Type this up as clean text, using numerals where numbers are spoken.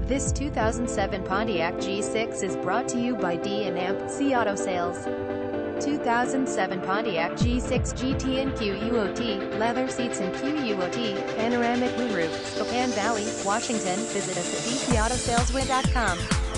This 2007 Pontiac G6 is brought to you by D&C Auto Sales. 2007 Pontiac G6 GT and QUOT, leather seats and QUOT, panoramic moonroof, Spokane Valley, Washington. Visit us at dcautosaleswa.com.